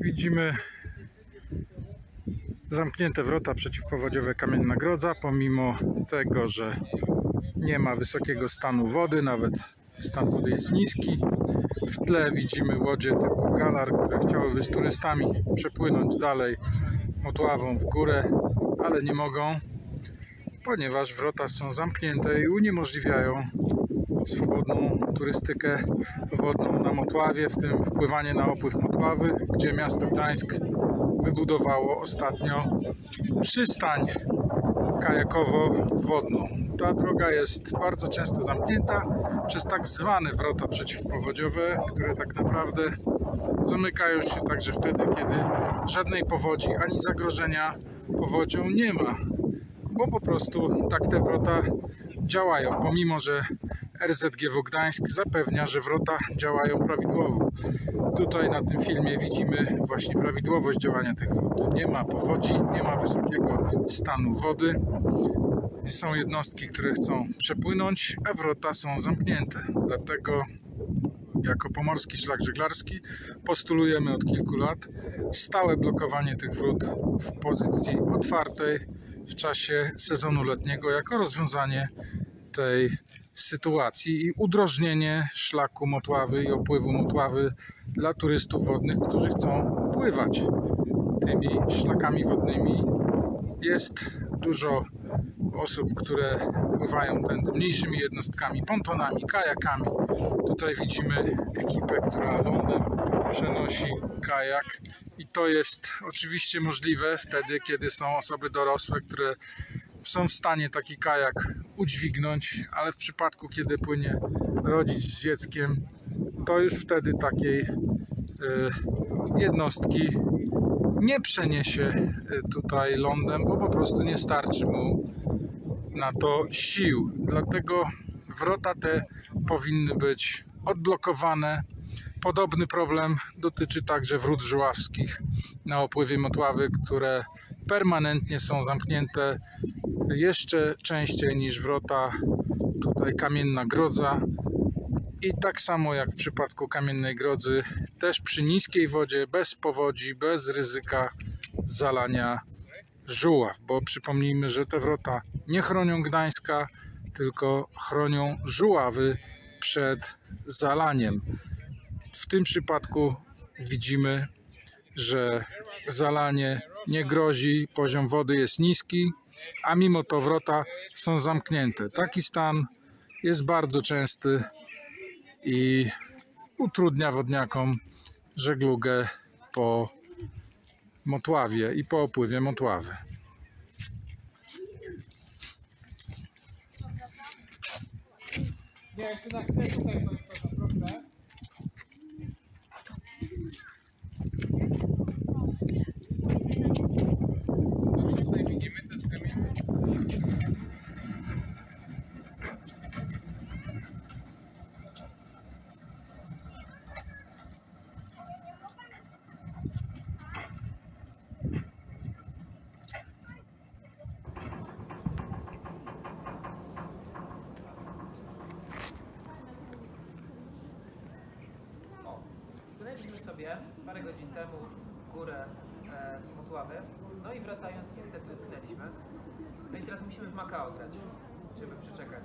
Widzimy zamknięte wrota przeciwpowodziowe Kamienna Grodza, pomimo tego, że nie ma wysokiego stanu wody, nawet stan wody jest niski. W tle widzimy łodzie typu Galar, które chciałyby z turystami przepłynąć dalej Motławą w górę, ale nie mogą, ponieważ wrota są zamknięte i uniemożliwiają swobodną turystykę wodną na Motławie, w tym wpływanie na opływ Motławy, gdzie miasto Gdańsk wybudowało ostatnio przystań kajakowo-wodną. Ta droga jest bardzo często zamknięta przez tak zwane wrota przeciwpowodziowe, które tak naprawdę zamykają się także wtedy, kiedy żadnej powodzi ani zagrożenia powodzią nie ma, bo po prostu tak te wrota działają, pomimo że RZGW Gdańsk zapewnia, że wrota działają prawidłowo. Tutaj na tym filmie widzimy właśnie prawidłowość działania tych wrót. Nie ma powodzi, nie ma wysokiego stanu wody. Są jednostki, które chcą przepłynąć, a wrota są zamknięte. Dlatego jako Pomorski Szlak Żeglarski postulujemy od kilku lat stałe blokowanie tych wrót w pozycji otwartej w czasie sezonu letniego jako rozwiązanie tej sytuacji i udrożnienie szlaku Motławy i opływu Motławy dla turystów wodnych, którzy chcą pływać tymi szlakami wodnymi. Jest dużo osób, które pływają tędy mniejszymi jednostkami, pontonami, kajakami. Tutaj widzimy ekipę, która lądem przenosi kajak i to jest oczywiście możliwe wtedy, kiedy są osoby dorosłe, które są w stanie taki kajak udźwignąć, ale w przypadku, kiedy płynie rodzic z dzieckiem, to już wtedy takiej jednostki nie przeniesie tutaj lądem, bo po prostu nie starczy mu na to sił. Dlatego wrota te powinny być odblokowane. Podobny problem dotyczy także wrót żuławskich na opływie Motławy, które permanentnie są zamknięte jeszcze częściej niż wrota tutaj Kamienna Grodza. I tak samo jak w przypadku Kamiennej Grodzy, też przy niskiej wodzie, bez powodzi, bez ryzyka zalania żuław, bo przypomnijmy, że te wrota nie chronią Gdańska, tylko chronią żuławy przed zalaniem. W tym przypadku widzimy, że zalanie nie grozi, poziom wody jest niski, a mimo to wrota są zamknięte. Taki stan jest bardzo częsty i utrudnia wodniakom żeglugę po Motławie i po opływie Motławy. Leciliśmy sobie parę godzin temu w górę Motławy, no i wracając niestety utknęliśmy. No i teraz musimy w Makao grać, żeby przeczekać.